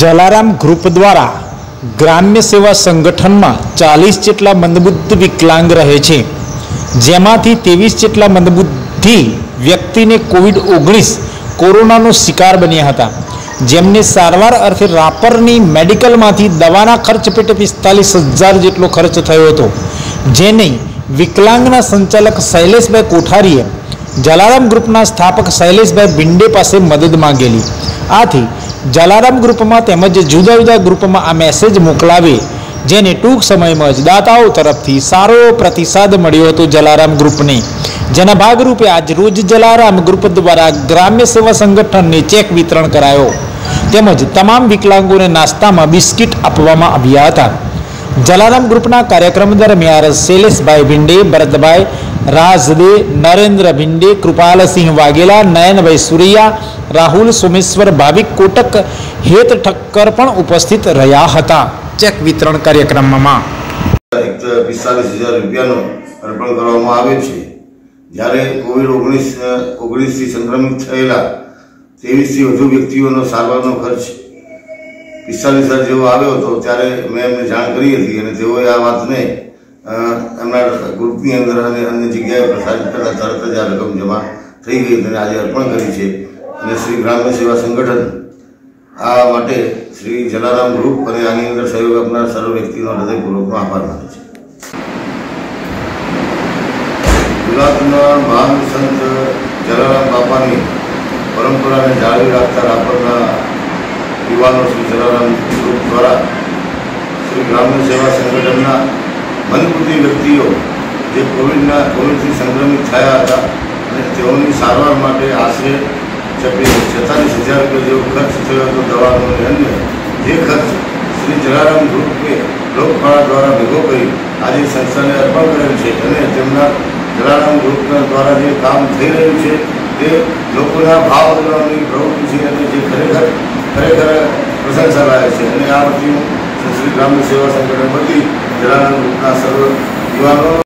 Jalaram group द्वारा ग्राम्य सेवा संगठन में 40 જેટલા મંદબુદ્ધિ વિકલાંગ રહે છે, જેમાંથી 23 જેટલા મંદબુદ્ધિ વ્યક્તિને કોવિડ-19 કોરોનાનો શિકાર બન્યા હતા, જેમને સારવાર અર્થે રાપરની મેડિકલમાંથી દવાના ખર્ચ પેટે 45,000 જેટલો ખર્ચ થયો હતો, જેને વિકલાંગના સંચાલક શૈલેષ ભાઈ કોઠારીએ જલારામ ગ્રુપના સ્થાપક શૈલેષ ભાઈ भिंडे પાસે મદદ માંગેલી। આથી जलाराम ग्रुप में તેમજ जुदा जुदा ग्रुप में आ मैसेज मोकलावे, जेने टूंक समय में ज दाताओं तरफथी सारो प्रतिसाद मळ्यो हतो। जलाराम ग्रुप ने जेना भागरूपे आज रोज जलाराम ग्रुप द्वारा ग्राम्य सेवा संगठन ने चेक वितरण करायो, તેમજ तमाम विकलांगों ने नास्ता में बिस्किट आपवामां आव्या हता। जलाराम ग्रुपना कार्यक्रम दरमियान शैलेष भाई भिंडे, भरतभाई राजदे, नरेन्द्र भिंडे, कृपाल सिंह वगेला, नयन भाई सूरैया, राहुल सुमेश्वर, भाविक कोटक, हेत ठक्कर पण उपस्थित रह्या हता। चेक वितरण कार्यक्रम में 145,000 रूपियानो अर्पण करवामां आव्यो छे। ज्यारे कोविड-19 थी संक्रमित थयेला 23 थी વધુ વ્યક્તિઓનો સારવારનો ખર્ચ 45,000 જેવો આવ્યો હતો, ત્યારે મેં એમને જાણ કરી હતી અને તેઓએ આ વાતને એમના ગ્રુપની અંદર અને અન્ય જગ્યાએ પ્રસારિત કરતા તરત જ આ રકમ જમા થઈ ગઈ અને આજે અર્પણ કરી છે। અને શ્રી ગ્રામ્ય સેવા સંગઠન આ માટે શ્રી જલારામ ગ્રુપ અને આની અંદર સહયોગ આપનાર સર્વ વ્યક્તિનો હૃદયપૂર્વકનો આભાર માનું છું। ગુજરાતના મહાન સંત જલારામ બાપાની પરંપરાને જાળવી રાખતા રાપરના યુવાનો શ્રી જલારામ ગ્રુપ દ્વારા શ્રી ગ્રામ્ય સેવા સંગઠનના મંદબુદ્ધિ વ્યક્તિઓ જે કોવિડથી સંક્રમિત થયા હતા અને તેઓની સારવાર માટે આશરે 46,000 रुपये जो खर्च थोड़ा तो दवा अन्य ये खर्च श्री जलाराम ग्रुप के लोकपाल द्वारा भेगो कर आज संस्था ने अर्पण करेल है। जलाराम ग्रुप द्वारा जो काम थी रू है भाव बदलने प्रवृत्ति है जो खरेखर खरेखर प्रशंसा लायक है। आ वती श्री ग्राम्य सेवा संगठन वती जलाराम ग्रुप सर्व युवाओं